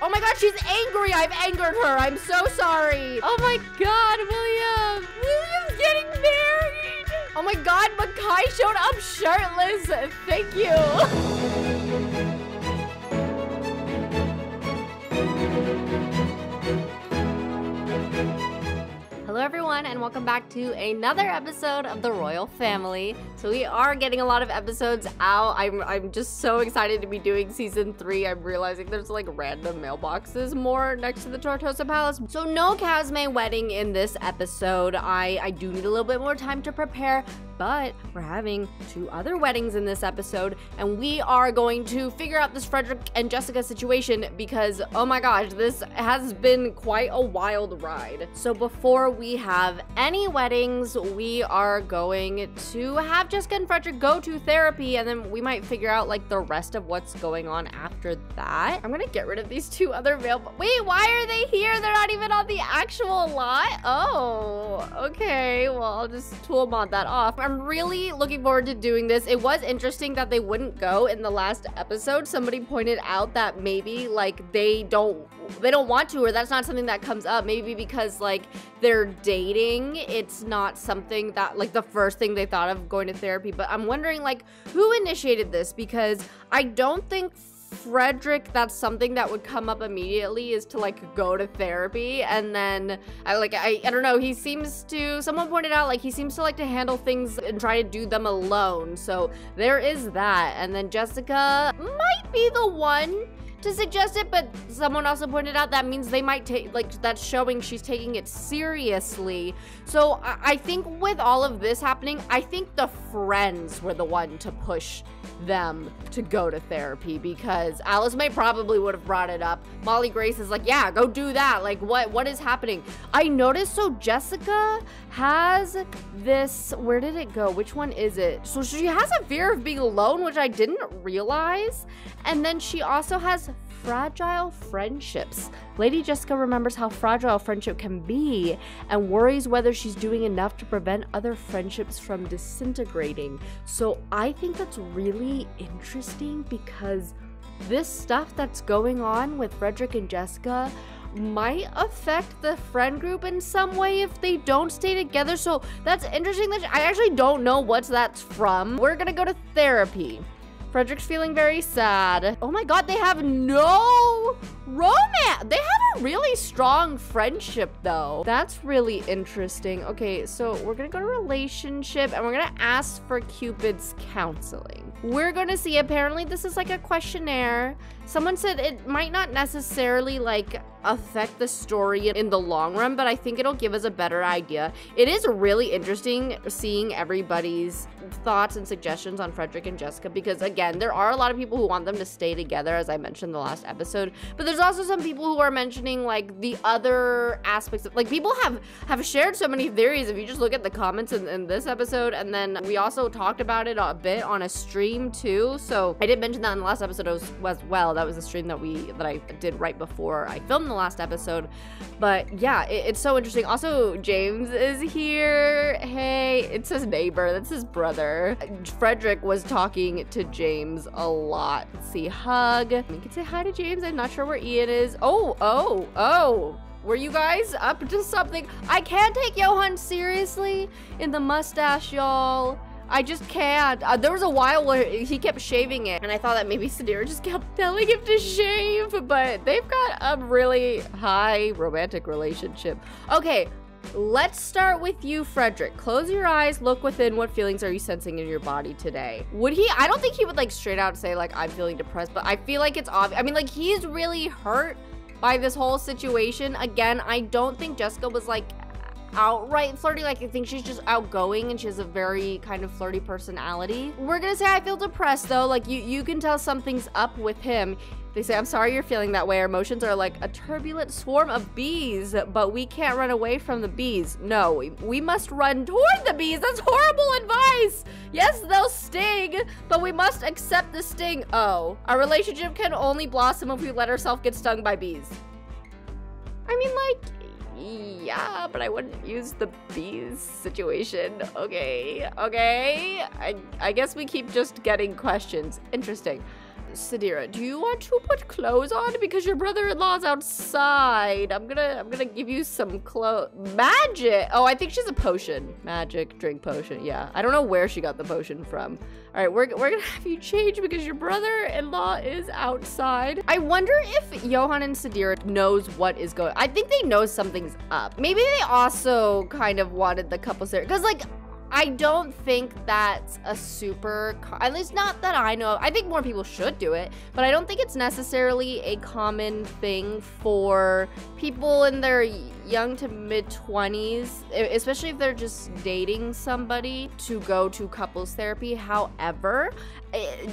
Oh my god, she's angry. I've angered her. I'm so sorry. Oh my god, William. William's getting married. Oh my god, Makai showed up shirtless. Thank you. Hello everyone and welcome back to another episode of The Royal Family. So we are getting a lot of episodes out. I'm just so excited to be doing season 3. I'm realizing there's like random mailboxes more next to the Tartosa Palace. So no Casme wedding in this episode. I do need a little bit more time to prepare, but we're having 2 other weddings in this episode and we are going to figure out this Frederick and Jessica situation because oh my gosh, this has been quite a wild ride. So before we have any weddings, we are going to have Jessica and Frederick go to therapy and then we might figure out like the rest of what's going on after that. I'm gonna get rid of these 2 other wait, why are they here? They're not even on the actual lot? Oh, okay, well, I'll just tool mod that off. I'm really looking forward to doing this. It was interesting that they wouldn't go in the last episode. Somebody pointed out that maybe like they don't want to, or that's not something that comes up. Maybe because like they're dating, it's not something that like the first thing they thought of going to therapy. But I'm wondering like who initiated this, because I don't think Frederick, that's something that would come up immediately, is to like go to therapy. And then I don't know, he seems to, someone pointed out like he seems to like to handle things and try to do them alone, so there is that. And then Jessica might be the one to suggest it, but someone also pointed out that means they might take, like, that's showing she's taking it seriously. So I think with all of this happening, I think the friends were the one to push them to go to therapy, because Alice May probably would have brought it up. Molly Grace is like, yeah, go do that. Like, what is happening? I noticed, so Jessica has this, where did it go? Which one is it? So she has a fear of being alone, which I didn't realize. And then she also has fragile friendships. Lady Jessica remembers how fragile friendship can be and worries whether she's doing enough to prevent other friendships from disintegrating. So I think that's really interesting, because this stuff that's going on with Frederick and Jessica might affect the friend group in some way if they don't stay together. So that's interesting. That I actually don't know what that's from. We're gonna go to therapy. Frederick's feeling very sad. Oh my god, they have no romance. They have a really strong friendship though. That's really interesting. Okay, so we're gonna go to relationship and we're gonna ask for Cupid's counseling. We're gonna see, apparently this is like a questionnaire. Someone said it might not necessarily like affect the story in the long run, but I think it'll give us a better idea. It is really interesting seeing everybody's thoughts and suggestions on Frederick and Jessica, because again, there are a lot of people who want them to stay together, as I mentioned the last episode, but there's also some people who are mentioning like the other aspects of, like, people have shared so many theories. If you just look at the comments in this episode, and then we also talked about it a bit on a stream too, so I did mention that in the last episode as well. That was the stream that I did right before I filmed the last episode. But yeah, it's so interesting. Also, James is here. Hey, it's his neighbor, that's his brother. Frederick was talking to James a lot. Let's see, hug. We can say hi to James. I'm not sure where Ian is. Oh, were you guys up to something? I can't take Johan seriously in the mustache, y'all. I just can't. There was a while where he kept shaving it, and I thought that maybe Sadira just kept telling him to shave, but they've got a really high romantic relationship. Okay, let's start with you, Frederick. Close your eyes, look within. What feelings are you sensing in your body today? Would he, I don't think he would like straight out say like, I'm feeling depressed, but I feel like it's obvious. I mean, like, he's really hurt by this whole situation. Again, I don't think Jessica was like outright flirty. Like, I think she's just outgoing and she has a very kind of flirty personality. We're gonna say, I feel depressed though. Like, you can tell something's up with him. They say, I'm sorry you're feeling that way. Our emotions are like a turbulent swarm of bees, but we can't run away from the bees. No, we must run toward the bees. That's horrible advice. Yes, they'll sting, but we must accept the sting. Oh, our relationship can only blossom if we let ourselves get stung by bees. I mean, like, yeah, but I wouldn't use the bees situation. Okay, I guess we keep just getting questions. Interesting. Sadira, do you want to put clothes on? Because your brother-in-law's outside. I'm gonna give you some clothes. Magic! Oh, I think she's a potion. Magic, drink potion, yeah. I don't know where she got the potion from. All right, we're gonna have you change because your brother-in-law is outside. I wonder if Johan and Sadira knows what is going on. I think they know something's up. Maybe they also kind of wanted the couples there. Because, like, I don't think that's a super, at least not that I know of. I think more people should do it, but I don't think it's necessarily a common thing for people in their young to mid-20s, especially if they're just dating somebody, to go to couples therapy. However,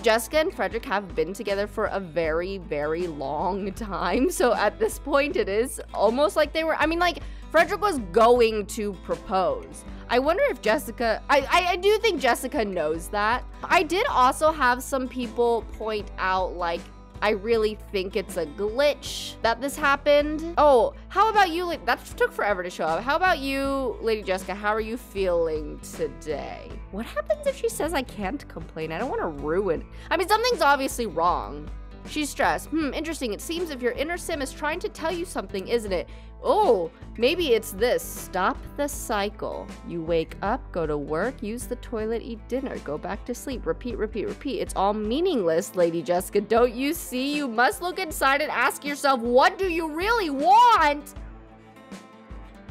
Jessica and Frederick have been together for a very, very long time. So at this point, it is almost like they were, I mean, like, Frederick was going to propose. I wonder if Jessica, I do think Jessica knows that. I did also have some people point out, like, I really think it's a glitch that this happened. Oh, how about you? That took forever to show up. How about you, Lady Jessica? How are you feeling today? What happens if she says I can't complain? I don't want to ruin. I mean, something's obviously wrong. She's stressed. Interesting. It seems if your inner Sim is trying to tell you something, isn't it? Oh, maybe it's this. Stop the cycle. You wake up, go to work, use the toilet, eat dinner, go back to sleep, repeat, repeat, repeat. It's all meaningless, Lady Jessica. Don't you see? You must look inside and ask yourself, what do you really want?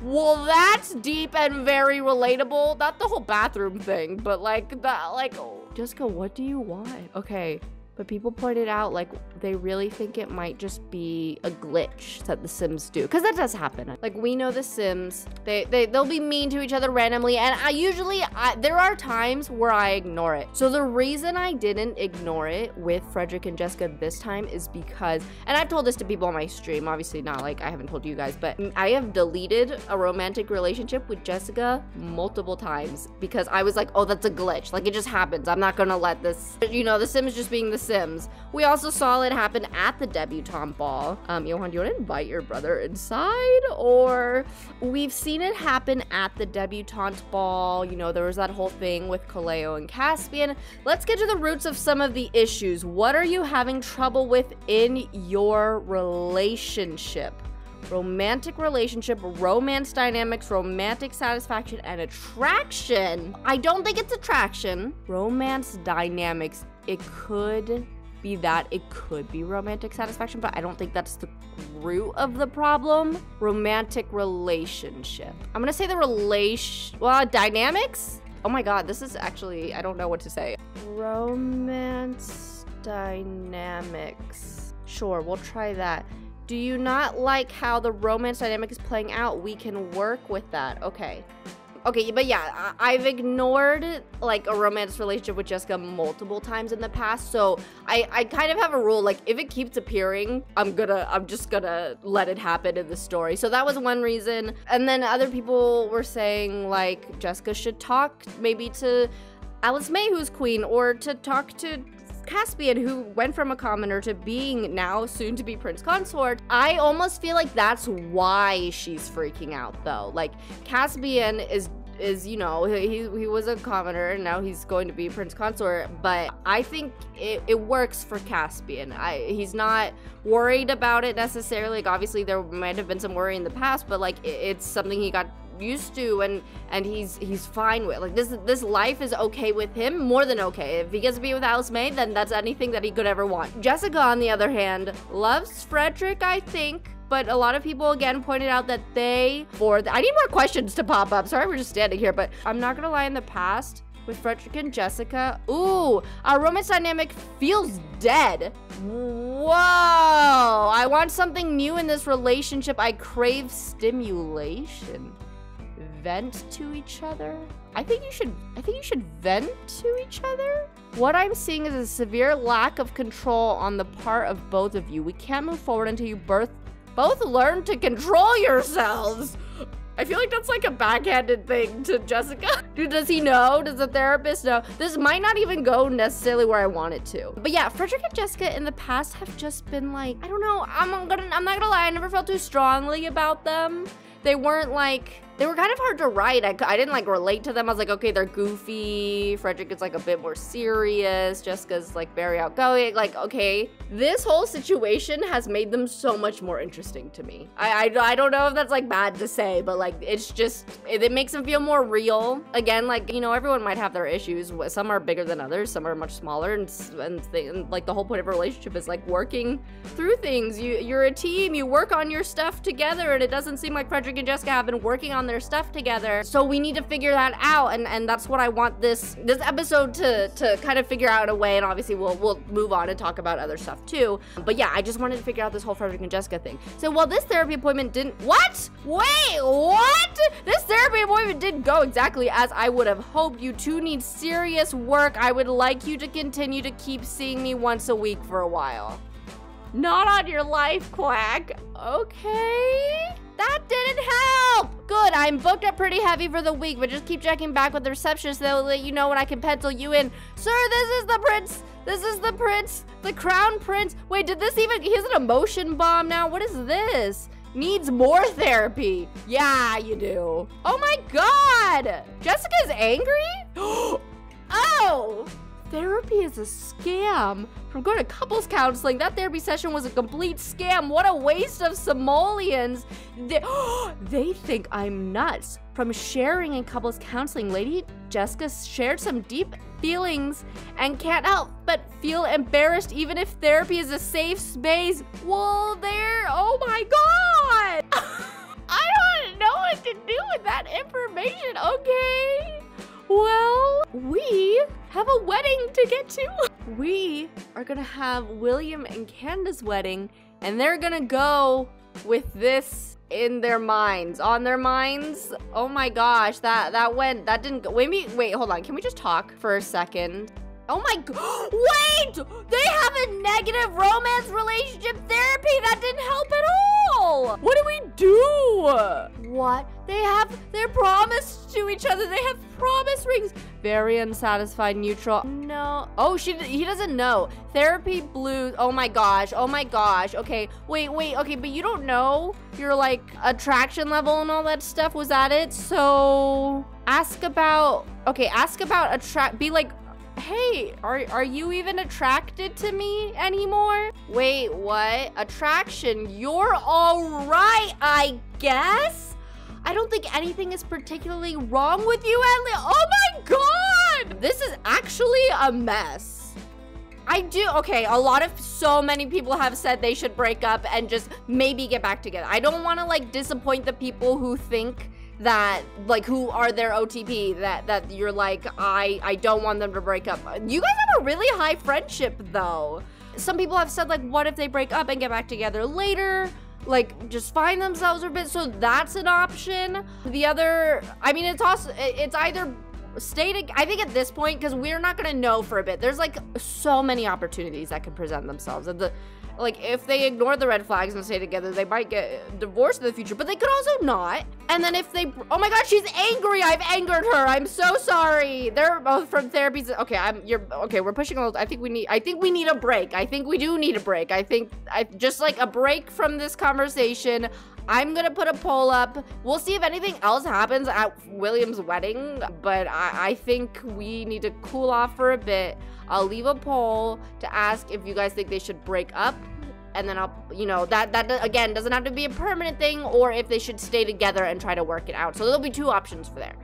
Well, that's deep and very relatable. Not the whole bathroom thing, but like that, like, oh. Jessica, what do you want? Okay. But people pointed out, like, they really think it might just be a glitch that the Sims do. Because that does happen. Like, we know the Sims. They'll be mean to each other randomly. And I usually, there are times where I ignore it. So the reason I didn't ignore it with Frederick and Jessica this time is because, and I've told this to people on my stream, obviously not like I haven't told you guys, but I have deleted a romantic relationship with Jessica multiple times because I was like, oh, that's a glitch. Like, it just happens. I'm not going to let this, you know, the Sims just being the Sims. We also saw it happen at the debutante ball. Johan, do you want to invite your brother inside? Or we've seen it happen at the debutante ball. You know, there was that whole thing with Kaleo and Caspian. Let's get to the roots of some of the issues. What are you having trouble with in your relationship? Romantic relationship, romance dynamics, romantic satisfaction, and attraction. I don't think it's attraction. Romance dynamics. It could be that. It could be romantic satisfaction, but I don't think that's the root of the problem. Romantic relationship. I'm gonna say the dynamics? Oh my God, this is actually, I don't know what to say. Romance dynamics. Sure, we'll try that. Do you not like how the romance dynamic is playing out? We can work with that. Okay. Okay, but yeah, I've ignored like a romance relationship with Jessica multiple times in the past, so I kind of have a rule, like if it keeps appearing, I'm just gonna let it happen in the story. So that was one reason. And then other people were saying like Jessica should talk maybe to Alice May, who's queen, or to talk to Caspian, who went from a commoner to being now soon to be prince consort. I almost feel like that's why she's freaking out though. Like Caspian is you know, he was a commoner and now he's going to be prince consort, but I think it works for Caspian. He's not worried about it necessarily. Like obviously there might have been some worry in the past, but like it's something he got used to and he's fine with. Like this life is okay with him, more than okay. If he gets to be with Alice May, then that's anything that he could ever want. Jessica, on the other hand, loves Frederick, I think, but a lot of people again pointed out that I need more questions to pop up. Sorry, we're just standing here, but I'm not gonna lie, in the past with Frederick and Jessica, ooh, our romance dynamic feels dead. Whoa, I want something new in this relationship. I crave stimulation. Vent to each other? I think you should vent to each other? What I'm seeing is a severe lack of control on the part of both of you. We can't move forward until you both learn to control yourselves. I feel like that's like a backhanded thing to Jessica. Dude, does he know? Does the therapist know? This might not even go necessarily where I want it to. But yeah, Frederick and Jessica in the past have just been like, I don't know, I'm not gonna lie, I never felt too strongly about them. They weren't like, They were kind of hard to write. I didn't like relate to them. I was like, okay, they're goofy. Frederick is like a bit more serious. Jessica's like very outgoing. Like, okay. This whole situation has made them so much more interesting to me. I don't know if that's like bad to say, but like, it's just, it makes them feel more real. Again, like, you know, everyone might have their issues. Some are bigger than others. Some are much smaller. And like the whole point of a relationship is like working through things. You're a team, you work on your stuff together. And it doesn't seem like Frederick and Jessica have been working on their stuff together, so we need to figure that out, and that's what I want this episode to kind of figure out a way. And obviously we'll move on and talk about other stuff too, but yeah, I just wanted to figure out this whole Frederick and Jessica thing. So while this therapy appointment didn't— this therapy appointment didn't go exactly as I would have hoped. You two need serious work. I would like you to continue to keep seeing me once a week for a while. Not on your life, Quack. Okay. That didn't help. Good, I'm booked up pretty heavy for the week, but just keep checking back with the receptionist. They'll let you know when I can pencil you in. Sir, this is the prince. This is the prince, the crown prince. Wait, did this even— he's an emotion bomb now. What is this? Needs more therapy. Yeah, you do. Oh my God. Jessica's angry? Oh. Therapy is a scam. From going to couples counseling, that therapy session was a complete scam. What a waste of simoleons. They think I'm nuts. From sharing in couples counseling, Lady Jessica shared some deep feelings and can't help but feel embarrassed, even if therapy is a safe space. Well, there, oh my God. I don't know what to do with that information, okay? Well, we have a wedding to get to. We are gonna have William and Kanda's wedding, and they're gonna go with this in their minds, on their minds. Oh my gosh, that didn't go. Wait, hold on, can we just talk for a second? Oh my God, wait! They have a negative romance relationship therapy! That didn't help at all! What do we do? What? They're promised to each other. They have promise rings. Very unsatisfied, neutral. No. Oh, he doesn't know. Therapy blues. Oh my gosh. Oh my gosh. Okay, wait. Okay, but you don't know your like attraction level and all that stuff. Was that it? So ask about attract, be like, hey, are you even attracted to me anymore? Wait, what? Attraction, you're all right, I guess? I don't think anything is particularly wrong with you, Ellie. Oh my God! This is actually a mess. Okay, so many people have said they should break up and just maybe get back together. I don't wanna like disappoint the people who think that, like, who are their OTP, that you're like, I don't want them to break up. You guys have a really high friendship though. Some people have said like, what if they break up and get back together later? Like, just find themselves a bit, so that's an option. The other, I mean, it's either I think at this point, because we're not gonna know for a bit, there's like so many opportunities that could present themselves. Like, if they ignore the red flags and stay together, they might get divorced in the future, but they could also not. And then if they— oh my God, she's angry. I've angered her. I'm so sorry. They're both from therapies. Okay, we're pushing a little. I think we need a break. I think we do need a break. I just like a break from this conversation. I'm gonna put a poll up. We'll see if anything else happens at William's wedding, but I think we need to cool off for a bit. I'll leave a poll to ask if you guys think they should break up, and then I'll, you know, that again doesn't have to be a permanent thing, or if they should stay together and try to work it out. So there'll be two options for there.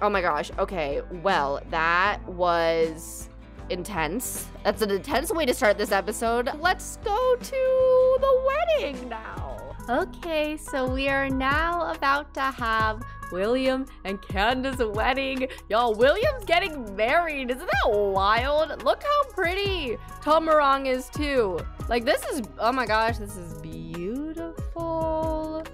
Oh my gosh, okay, well, that was intense. That's an intense way to start this episode. Let's go to the wedding now. Okay, so we are now about to have William and Kanda's wedding. Y'all, William's getting married. Isn't that wild? Look how pretty Tomarang is too. Like, this is, oh my gosh, this is beautiful.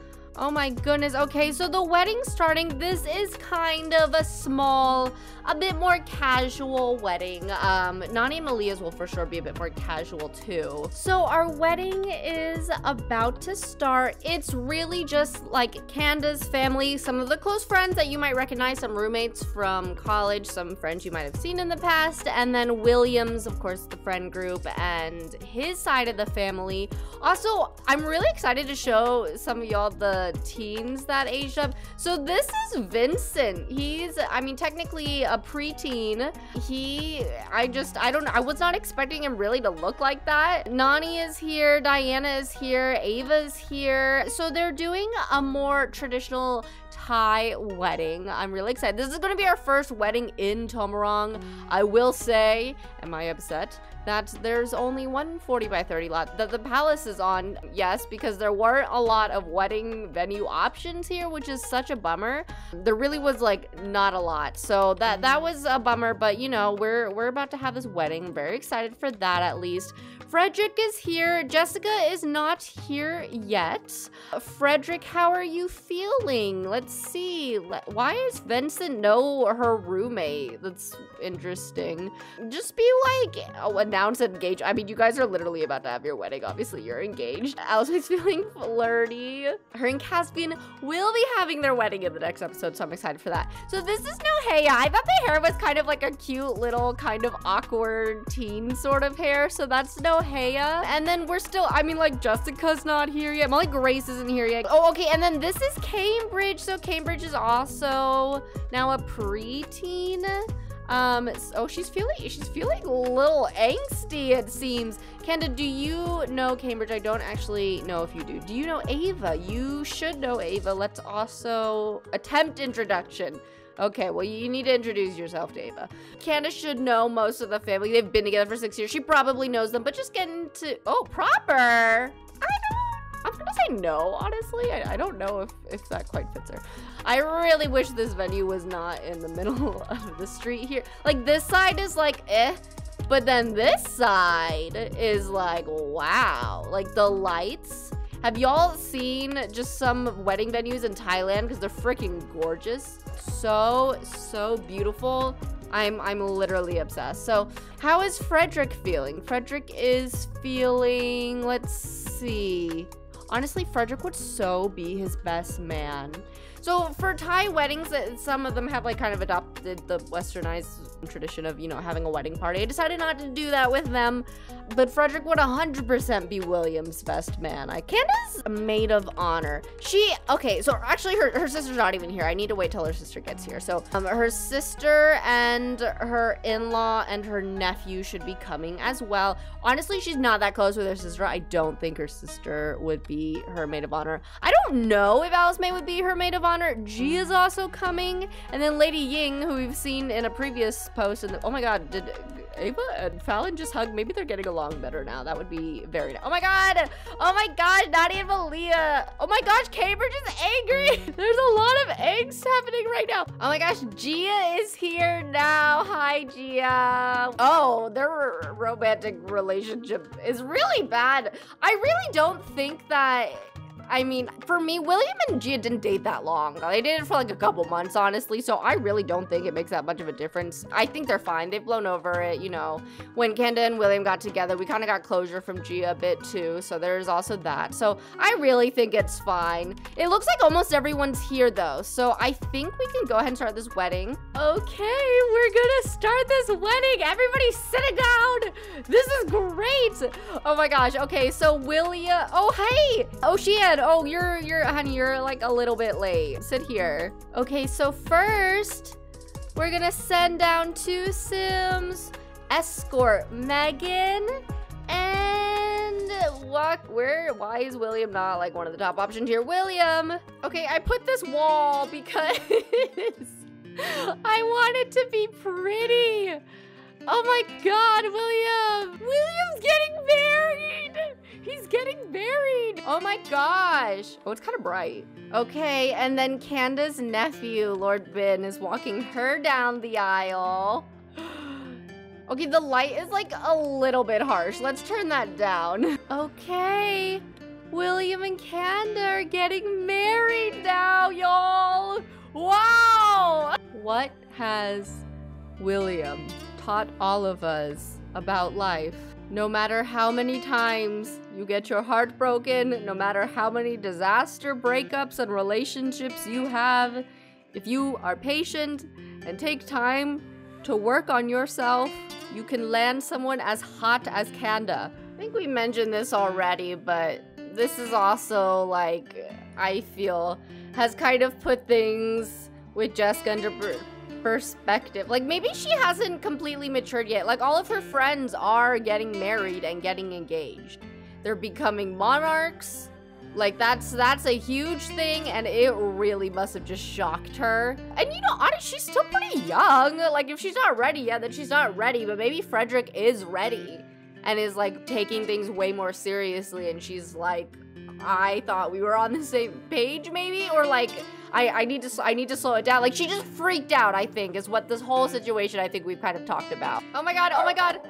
Oh my goodness. Okay, so the wedding's starting. This is kind of a small, a bit more casual wedding. Nani and Malia's will for sure be a bit more casual too. So our wedding is about to start. It's really just like Kanda's family, some of the close friends that you might recognize, some roommates from college, some friends you might have seen in the past, and then William's, of course, the friend group and his side of the family. Also, I'm really excited to show some of y'all the teens that aged up. So this is Vincent. He's, I mean, technically a preteen. He, I don't know. I was not expecting him really to look like that. Nani is here. Diana is here. Ava's here. So they're doing a more traditional Thai wedding. I'm really excited. This is going to be our first wedding in Tomarang. I will say, am I upset that there's only one 40x30 lot that the palace is on? Yes, because there weren't a lot of wedding venue options here, which is such a bummer. There really was like not a lot, so that was a bummer. But you know, we're about to have this wedding. I'm very excited for that. At least Frederick is here. Jessica is not here yet. Frederick, how are you feeling? Let's see. Why is Vincent her roommate? That's interesting. Just be like, oh, announce engaged. I mean, you guys are literally about to have your wedding. Obviously, you're engaged. Alice is feeling flirty. Her and Caspian will be having their wedding in the next episode, so I'm excited for that. So this is no Heya. I thought the hair was kind of like a cute little kind of awkward teen sort of hair, so that's no Heya. And then we're still, I mean, like, Jessica's not here yet. Molly Grace isn't here yet. Oh, okay, and then this is Cambridge. So Cambridge is also now a preteen. Oh, she's feeling a little angsty, it seems. Kanda, do you know Cambridge? I don't actually know if you do. Do you know Ava? You should know Ava. Let's also attempt introduction. Okay, well, you need to introduce yourself to Ava. Kanda should know most of the family. They've been together for 6 years. She probably knows them, but just getting to, oh, proper. I'm gonna say no, honestly. I don't know if that quite fits her. I really wish this venue was not in the middle of the street here. Like, this side is like, eh. But then this side is like, wow. Like, the lights. Have y'all seen just some wedding venues in Thailand? Because they're freaking gorgeous. So beautiful. I'm literally obsessed. So how is Frederick feeling? Frederick is feeling, let's see. Honestly, Frederick would so be his best man. So for Thai weddings, some of them have like kind of adopted the westernized tradition of, you know, having a wedding party. I decided not to do that with them, but Frederick would 100% be William's best man. Kanda's a maid of honor. She, okay, so actually her sister's not even here. I need to wait till her sister gets here. So her sister and her in-law and her nephew should be coming as well. Honestly, she's not that close with her sister. I don't think her sister would be her maid of honor. I don't know if Alice May would be her maid of honor. G is also coming, and then Lady Ying, who we've seen in a previous post. And oh my god, did Ava and Fallon just hug? Maybe they're getting along better now. That would be very nice. Oh my god, Nani and Malia. Oh my gosh, Cambridge is angry. There's a lot of angst happening right now. Oh my gosh, Gia is here now. Hi, Gia. Oh, their romantic relationship is really bad. I really don't think that, I mean, for me, William and Gia didn't date that long. They dated for like a couple months, honestly, so I really don't think it makes that much of a difference. I think they're fine. They've blown over it, you know. When Kanda and William got together, we kind of got closure from Gia a bit too, so there's also that. So I really think it's fine. It looks like almost everyone's here though, so I think we can go ahead and start this wedding. Okay, we're gonna start this wedding. Everybody's sitting down. This is great. Oh my gosh, okay, so William, oh hey, Ocean. Oh, you're honey, you're like a little bit late. Sit here. Okay, so first, we're gonna send down 2 Sims, escort Megan, and walk. Why is William not like one of the top options here? William! Okay, I put this wall because I want it to be pretty. Oh my god, William! William's getting married! He's getting married! Oh my gosh! Oh, it's kind of bright. Okay, and then Kanda's nephew, Lord Bin, is walking her down the aisle. Okay, the light is like a little bit harsh. Let's turn that down. Okay, William and Kanda are getting married now, y'all! Wow! What has William taught all of us about life? No matter how many times you get your heart broken, no matter how many disaster breakups and relationships you have, if you are patient and take time to work on yourself, you can land someone as hot as Kanda. I think we mentioned this already, but this is also, like, I feel, has kind of put things with Jessica under perspective. Like, maybe she hasn't completely matured yet. Like, all of her friends are getting married and getting engaged. They're becoming monarchs. Like, that's a huge thing, and it really must have just shocked her. And, you know, honestly, she's still pretty young. Like, if she's not ready yet, then she's not ready. But maybe Frederick is ready and is, like, taking things way more seriously. And she's like, I thought we were on the same page, maybe? Or, like, I need to slow it down. Like, she just freaked out, I think, is what this whole situation I think we've kind of talked about. Oh, my God. Oh, my God.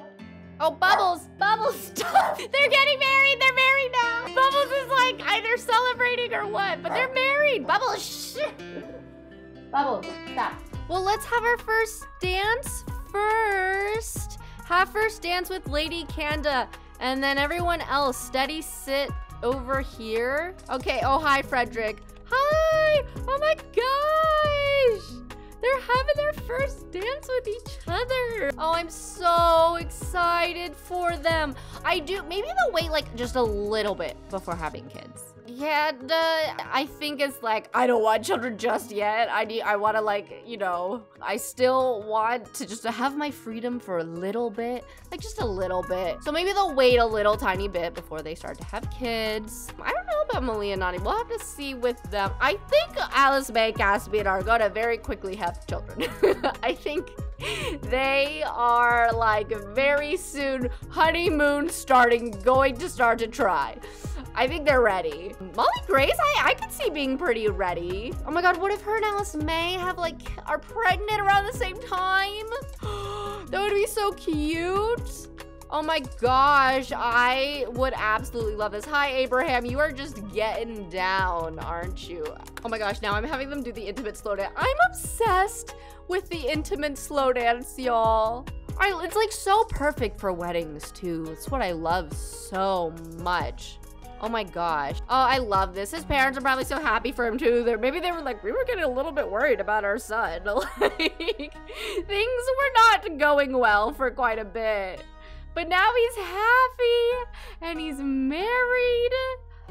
Oh, Bubbles! Bubbles, stop! They're getting married! They're married now! Bubbles is like either celebrating or what, but they're married! Bubbles, shit! Bubbles, stop. Well, let's have our first dance first. Have first dance with Lady Kanda, and then everyone else. Steady sit over here. Okay, oh, hi, Frederick. Hi! Oh my gosh! They're having their first dance with each other. Oh, I'm so excited for them. I do, maybe they'll wait like just a little bit before having kids. Yeah, I think it's like, I don't want children just yet. I wanna like, you know, I still want to just have my freedom for a little bit, like just a little bit. So maybe they'll wait a little tiny bit before they start to have kids. I don't know about Malia and Nani. We'll have to see with them. I think Alice May, Caspi, and Argona very quickly have children. I think they are like very soon honeymoon starting, going to start to try. I think they're ready. Molly Grace, I could see being pretty ready. Oh my God, what if her and Alice May have like, are pregnant around the same time? That would be so cute. Oh my gosh, I would absolutely love this. Hi, Abraham, you are just getting down, aren't you? Oh my gosh, now I'm having them do the intimate slow dance. I'm obsessed with the intimate slow dance, y'all. All right, it's like so perfect for weddings too. It's what I love so much. Oh my gosh. Oh, I love this. His parents are probably so happy for him too. Maybe they were like, we were getting a little bit worried about our son. Like, things were not going well for quite a bit. But now he's happy and he's married.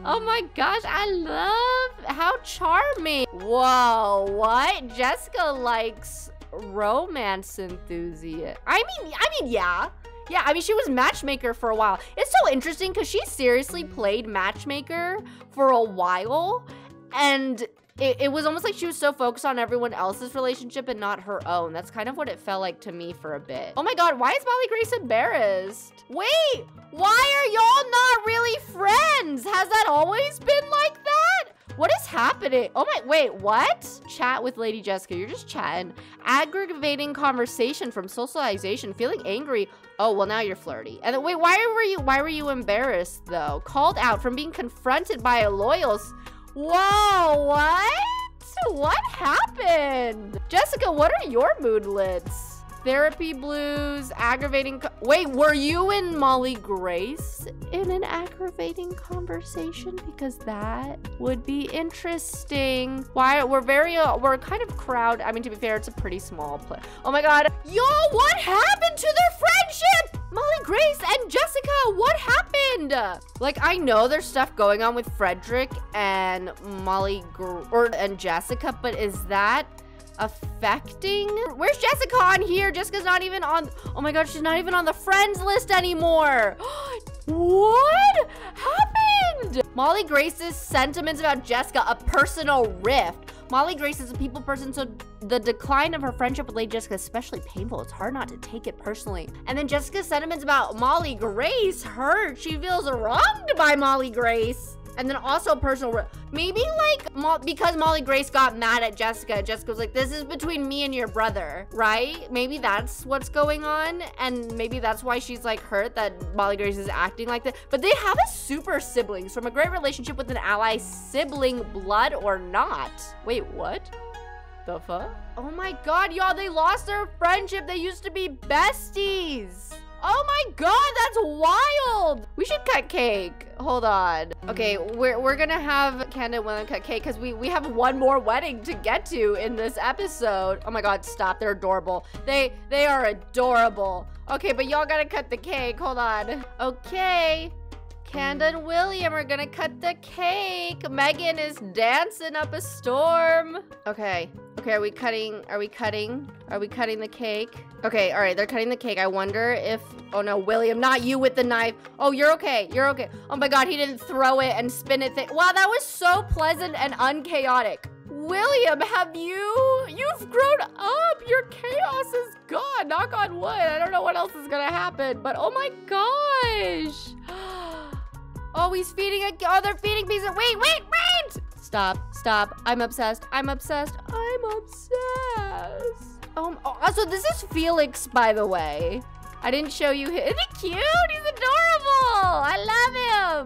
Oh my gosh, I love how charming. Whoa, what? Jessica likes romance enthusiast. I mean, yeah. Yeah, I mean, she was matchmaker for a while. It's so interesting because she seriously played matchmaker for a while. And it was almost like she was so focused on everyone else's relationship and not her own. That's kind of what it felt like to me for a bit. Oh my God, why is Molly Grace embarrassed? Wait, why are y'all not really friends? Has that always been like that? What is happening? Oh my, wait, what? Chat with Lady Jessica, you're just chatting. Aggravating conversation from socialization, feeling angry. Oh, well now you're flirty. And then, wait, why were you embarrassed though? Called out from being confronted by a loyal. Whoa, what? What happened? Jessica, what are your moodlets? Therapy blues, aggravating. Wait, were you and Molly Grace in an aggravating conversation? Because that would be interesting. Why we're kind of crowd. I mean, to be fair, it's a pretty small place. Oh my God, yo, what happened to their friendship? Molly Grace and Jessica, what happened? Like, I know there's stuff going on with Frederick and Jessica, but is that affecting? Where's Jessica on here? Jessica's not even on, oh my God, she's not even on the friends list anymore. What happened? Molly Grace's sentiments about Jessica, a personal rift. Molly Grace is a people person, so the decline of her friendship with Lady Jessica is especially painful. It's hard not to take it personally. And then Jessica's sentiments about Molly Grace hurt. She feels wronged by Molly Grace. And then also personal, maybe like, because Molly Grace got mad at Jessica, Jessica was like, this is between me and your brother, right? Maybe that's what's going on. And maybe that's why she's like hurt that Molly Grace is acting like that. But they have a super siblings from a great relationship with an ally, sibling, blood or not. Wait, what? The fuck? Oh my God, y'all, they lost their friendship. They used to be besties. Oh my God, that's wild. We should cut cake. Hold on. Okay, we're gonna have Kanda William cut cake because we have one more wedding to get to in this episode. Oh my God, stop. They're adorable. They are adorable. Okay, but y'all gotta cut the cake. Hold on. Okay. Kanda and William are gonna cut the cake. Megan is dancing up a storm. Okay. Okay, are we cutting the cake? Okay, all right, they're cutting the cake. I wonder if, oh no, William, not you with the knife. Oh, you're okay, you're okay. Oh my God, he didn't throw it and spin it. Wow, that was so pleasant and unchaotic. William, you've grown up. Your chaos is gone, knock on wood. I don't know what else is gonna happen, but oh my gosh. Oh, he's feeding, oh, they're feeding pieces. Wait. Stop. I'm obsessed. Oh, so this is Felix, by the way. I didn't show you him. Isn't he cute? He's adorable. I love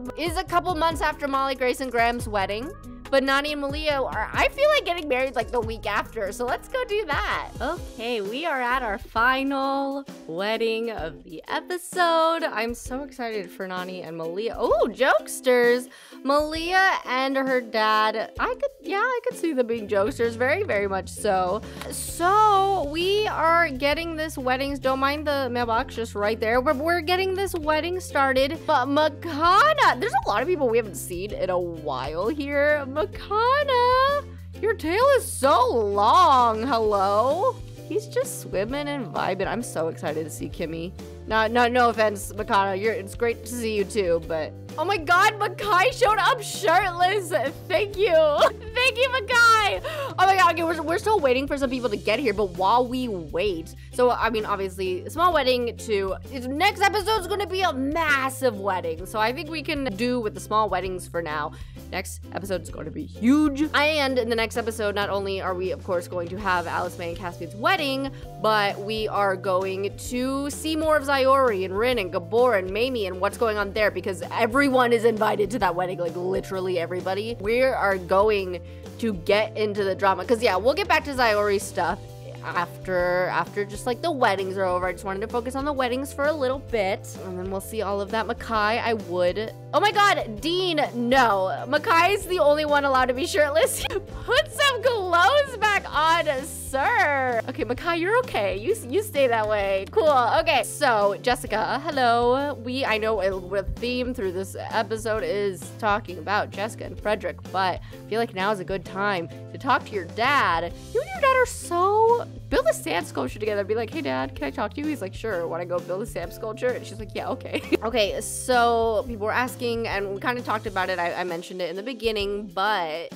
him. It's a couple months after Molly, Grace, and Graham's wedding, but Nani and Malia are, I feel like, getting married like the week after, so let's go do that. Okay, we are at our final wedding of the episode. I'm so excited for Nani and Malia. Oh, jokesters. Malia and her dad, I could see them being jokesters, very, very much so. So we are getting this wedding, don't mind the mailbox just right there, but we're getting this wedding started. But Makana, there's a lot of people we haven't seen in a while here. Makana, your tail is so long, hello? He's just swimming and vibing. I'm so excited to see Kimmy. No offense, Makana. It's great to see you too, but... Oh my God, Makai showed up shirtless. Thank you. Thank you, Makai. Oh my God, okay, we're still waiting for some people to get here, but while we wait... So, I mean, obviously, small wedding to... Next episode's gonna be a massive wedding, so I think we can do with the small weddings for now. Next episode's gonna be huge. And in the next episode, not only are we, of course, going to have Alice May and Caspian's wedding, but we are going to see more of Sayori and Rin and Gabor and Mamie and what's going on there, because everyone is invited to that wedding, like literally everybody. We are going to get into the drama, because yeah, we'll get back to Sayori stuff after just like the weddings are over. I just wanted to focus on the weddings for a little bit, and then we'll see all of that. Makai, I would... Oh my God, Dean, no. Makai is the only one allowed to be shirtless. Put some clothes back on, sir. Okay, Makai, you're okay. You stay that way. Cool, okay. So, Jessica, hello. I know the theme through this episode is talking about Jessica and Frederick, but I feel like now is a good time to talk to your dad. You and your dad are so... Build a sand sculpture together and be like, hey, Dad, can I talk to you? He's like, sure, want to go build a sand sculpture? And she's like, yeah, okay. Okay, so people were asking, and we kind of talked about it. I mentioned it in the beginning, but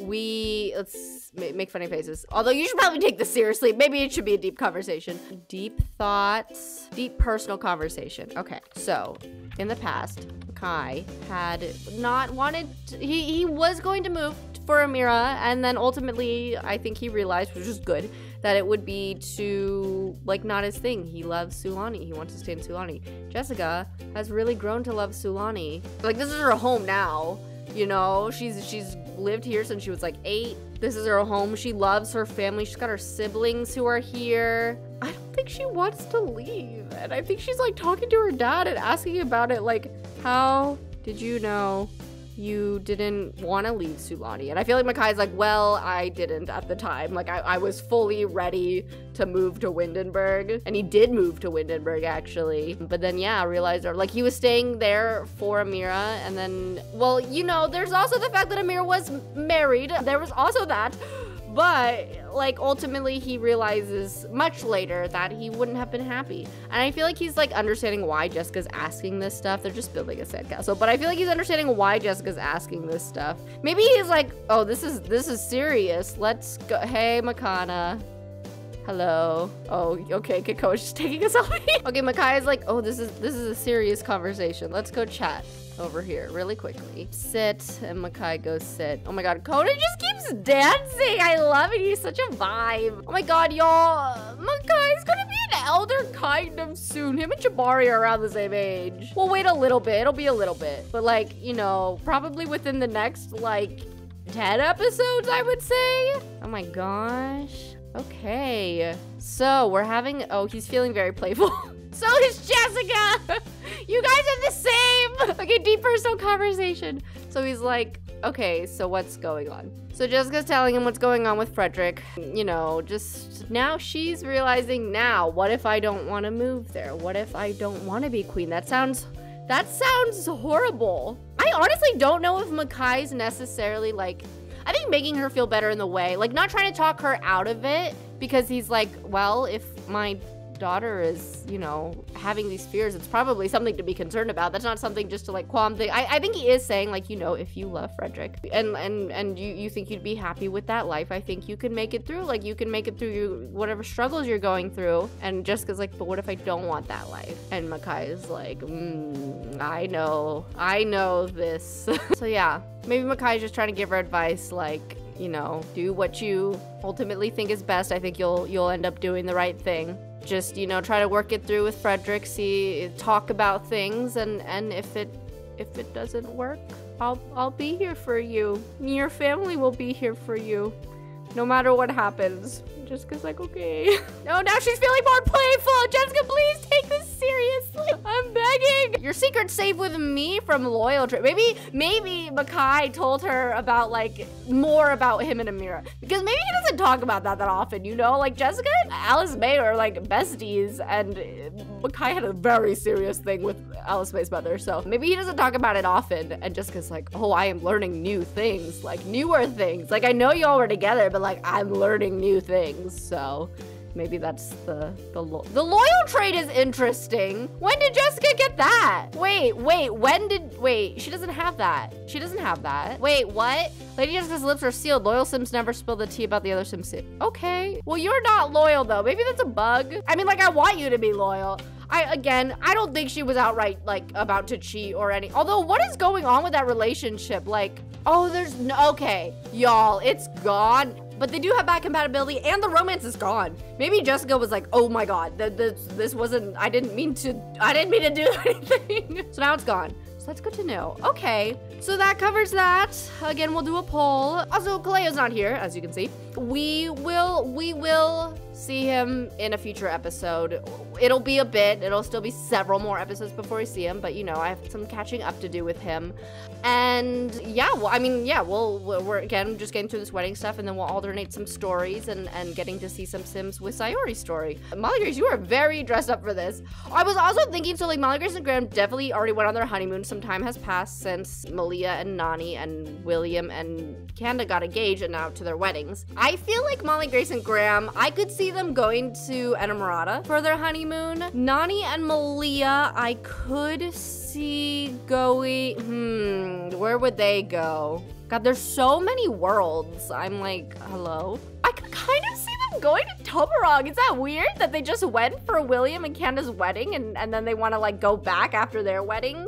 let's make funny faces. Although you should probably take this seriously. Maybe it should be a deep conversation. Deep thoughts, deep personal conversation. Okay, so in the past, Kai had not wanted, he was going to move for Amira, and then ultimately I think he realized, which is good, that it would be too, like, not his thing. He loves Sulani. He wants to stay in Sulani. Jessica has really grown to love Sulani. Like, this is her home now, you know? She's lived here since she was, like, 8. This is her home. She loves her family. She's got her siblings who are here. I don't think she wants to leave. And I think she's, like, talking to her dad and asking about it, like, how did you know you didn't want to leave Sulani? And I feel like Makai's like, well, I didn't at the time. Like, I was fully ready to move to Windenburg. And he did move to Windenburg, actually. But then, yeah, I realized, like, he was staying there for Amira. And then, well, you know, there's also the fact that Amira was married. There was also that. But, like, ultimately he realizes much later that he wouldn't have been happy. And I feel like he's, like, understanding why Jessica's asking this stuff. They're just building a sandcastle. But I feel like he's understanding why Jessica's asking this stuff. Maybe he's like, oh, this is serious. Let's go. Hey, Makana. Hello. Oh, okay, Kako's just taking us away. Okay, Makai's like, oh, this is a serious conversation. Let's go chat over here really quickly. Sit, and Makai goes sit. Oh my God, Conan just keeps dancing. I love it, he's such a vibe. Oh my God, y'all, Makai's gonna be an elder kind of soon. Him and Jabari are around the same age. We'll wait a little bit, it'll be a little bit. But like, you know, probably within the next like 10 episodes, I would say. Oh my gosh. Okay, so we're having, oh, he's feeling very playful. So is Jessica. You guys are the same. Okay, deep personal conversation. So he's like, okay, so what's going on? So Jessica's telling him what's going on with Frederick. You know, just now she's realizing now, what if I don't want to move there? What if I don't want to be queen? That sounds That sounds horrible. I honestly don't know if Makai's necessarily like, I think making her feel better in the way, like not trying to talk her out of it, because he's like, well, if my daughter is, you know, having these fears, it's probably something to be concerned about. That's not something just to like qualm thing. I think he is saying like, you know, if you love Frederick and you think you'd be happy with that life, I think you can make it through. Like you can make it through whatever struggles you're going through. And Jessica's like, but what if I don't want that life? And Makai is like, I know this. So yeah, maybe Makai's just trying to give her advice like, you know, do what you ultimately think is best. I think you'll end up doing the right thing. Just, you know, try to work it through with Frederick, see, talk about things, and if it doesn't work, I'll be here for you. Your family will be here for you, no matter what happens. Jessica's like, okay. No, now she's feeling more playful. Jessica, please take this seriously. I'm begging. Your secret's safe with me from loyal trip. Maybe Makai told her about like more about him and Amira, because maybe he doesn't talk about that often, you know? Like Jessica and Alice May are like besties, and Makai had a very serious thing with Alice May's mother. So maybe he doesn't talk about it often. And Jessica's like, oh, I am learning new things, like newer things. Like I know y'all were together, but like I'm learning new things. So maybe that's the loyal trait is interesting. When did Jessica get that? Wait, she doesn't have that. She doesn't have that. Wait, what? Lady Jessica's lips are sealed. Loyal Sims never spill the tea about the other Sims. Okay. Well, you're not loyal though. Maybe that's a bug. I mean, like I want you to be loyal. I don't think she was outright like about to cheat or any, although what is going on with that relationship? Like, oh, there's no, okay. Y'all, it's gone. But they do have bad compatibility, and the romance is gone. Maybe Jessica was like, oh my God, this wasn't, I didn't mean to do anything. So now it's gone. So that's good to know. Okay, so that covers that. Again, we'll do a poll. Also, Kaleo's not here, as you can see. We will see him in a future episode. It'll be a bit, it'll still be several more episodes before we see him, but you know, I have some catching up to do with him. And yeah, well, I mean, yeah, we're again, just getting through this wedding stuff, and then we'll alternate some stories and getting to see some Sims with Sayori's story. Molly Grace, you are very dressed up for this. I was also thinking, so like Molly Grace and Graham definitely already went on their honeymoon. Some time has passed since Malia and Nani and William and Kanda got engaged and now to their weddings. I feel like Molly Grace and Graham, I could see them going to Enamorada for their honeymoon. Nani and Malia, I could see going, where would they go? God, there's so many worlds. I'm like, hello? I could kind of see them going to Tomarang. Is that weird that they just went for William and Kanda's wedding and then they want to like go back after their wedding?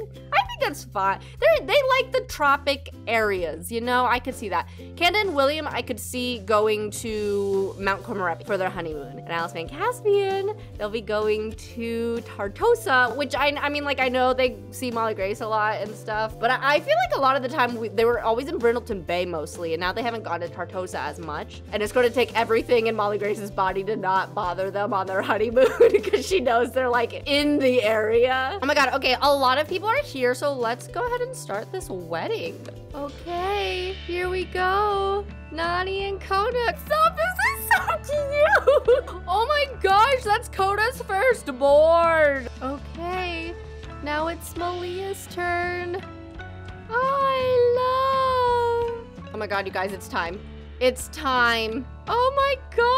That's fine. They like the tropic areas, you know? I could see that. Kanda and William, I could see going to Mount Cormorant for their honeymoon. And Alice Van Caspian, they'll be going to Tartosa, which I mean, like, I know they see Molly Grace a lot and stuff, but I feel like a lot of the time they were always in Brindleton Bay mostly, and now they haven't gone to Tartosa as much. And it's going to take everything in Molly Grace's body to not bother them on their honeymoon because she knows they're, like, in the area. Oh my God, okay, a lot of people are here, so let's go ahead and start this wedding. Okay, here we go. Nani and Koda. Stop, this is so cute. Oh my gosh, that's Koda's first board. Okay, now it's Malia's turn. Oh, I love. Oh my God, you guys, it's time. It's time. Oh my gosh.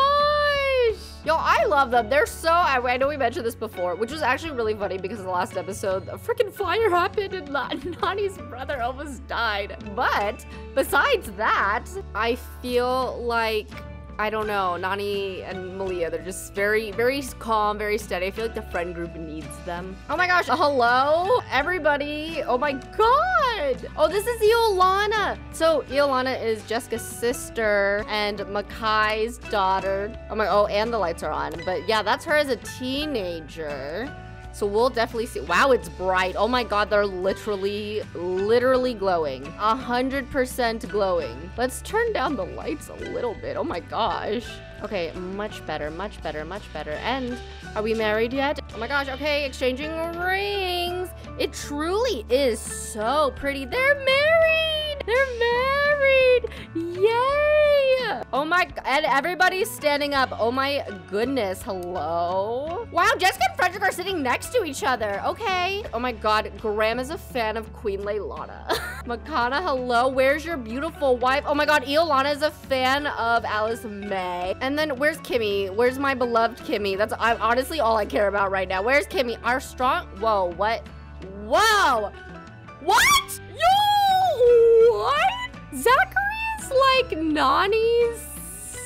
Yo, I love them. They're so, I know we mentioned this before, which was actually really funny because in the last episode, a freaking fire happened and Nani's brother almost died. But besides that, I feel like, I don't know, Nani and Malia, they're just very, very calm, very steady. I feel like the friend group needs them. Oh my gosh, hello, everybody. Oh my God. Oh, this is Iolana. So Iolana is Jessica's sister and Makai's daughter. Oh my, oh, and the lights are on. But yeah, that's her as a teenager. So we'll definitely see. Wow, it's bright. Oh my God, they're literally glowing. 100% glowing. Let's turn down the lights a little bit. Oh my gosh. Okay, much better, much better, much better. And are we married yet? Oh my gosh, okay, exchanging rings. It truly is so pretty. They're married. They're married. Yay. Oh Oh my, and everybody's standing up. Oh my goodness, hello? Wow, Jessica and Frederick are sitting next to each other. Okay. Oh my God, Graham is a fan of Queen Leilana. Makana, hello, where's your beautiful wife? Oh my God, Iolana is a fan of Alice May. And then where's Kimmy? Where's my beloved Kimmy? That's honestly all I care about right now. Where's Kimmy? Our strong, whoa, what? Whoa, what? Yo, what? Zachary? Like Nani's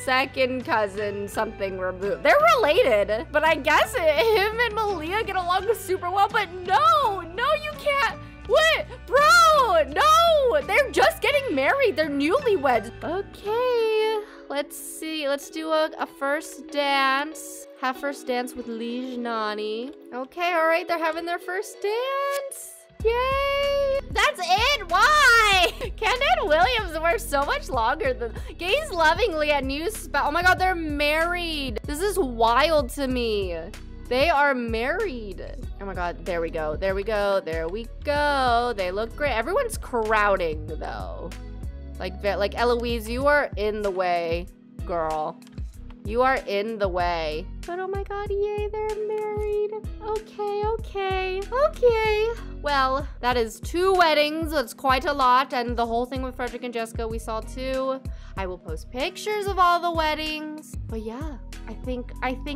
second cousin, something removed. They're related, but I guess him and Malia get along super well, but no, you can't. What? Bro, no, they're just getting married. They're newlyweds. Okay, let's see. Let's do a first dance. Have first dance with Liege Nani. Okay, all right, they're having their first dance. Yay! That's it! Why? Kanda and Williams were so much longer than... Gaze lovingly at new spouse. Oh my God, they're married. This is wild to me. They are married. Oh my God, there we go. There we go. There we go. They look great. Everyone's crowding though. Like Eloise, you are in the way, girl. You are in the way. But oh my God, yay, they're married. Okay. Well, that is 2 weddings. That's quite a lot. And the whole thing with Frederick and Jessica, we saw too. I will post pictures of all the weddings. But yeah, I think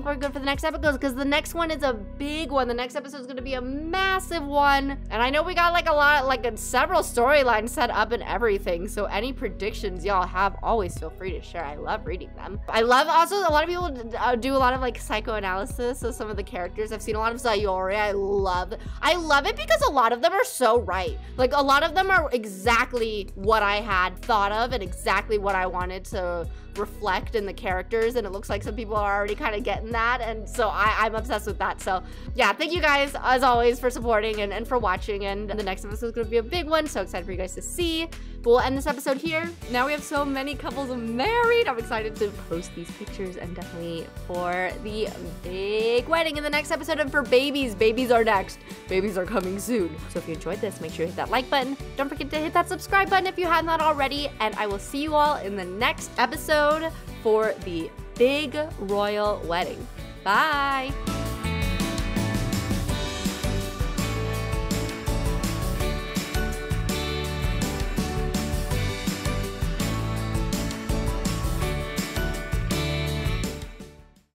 we're good for the next episode because the next one is a big one. The next episode is gonna be a massive one. And I know we got several storylines set up and everything. So any predictions y'all have, always feel free to share. I love reading them. I love also a lot of people do a lot of psychoanalysis of some of the characters. I've seen a lot of Sayori. I love it because a lot of them are so right. Like a lot of them are exactly what I had thought of and exactly what I wanted to reflect in the characters, and it looks like some people are already kind of getting that, and so I'm obsessed with that. So yeah, thank you guys as always for supporting and for watching, and the next episode is gonna be a big one. So excited for you guys to see. But we'll end this episode here. Now we have so many couples married. I'm excited to post these pictures, and definitely for the big wedding in the next episode, and for babies are next. Babies are coming soon. So if you enjoyed this, make sure you hit that like button. Don't forget to hit that subscribe button if you have not already, and I will see you all in the next episode for the big royal wedding. Bye!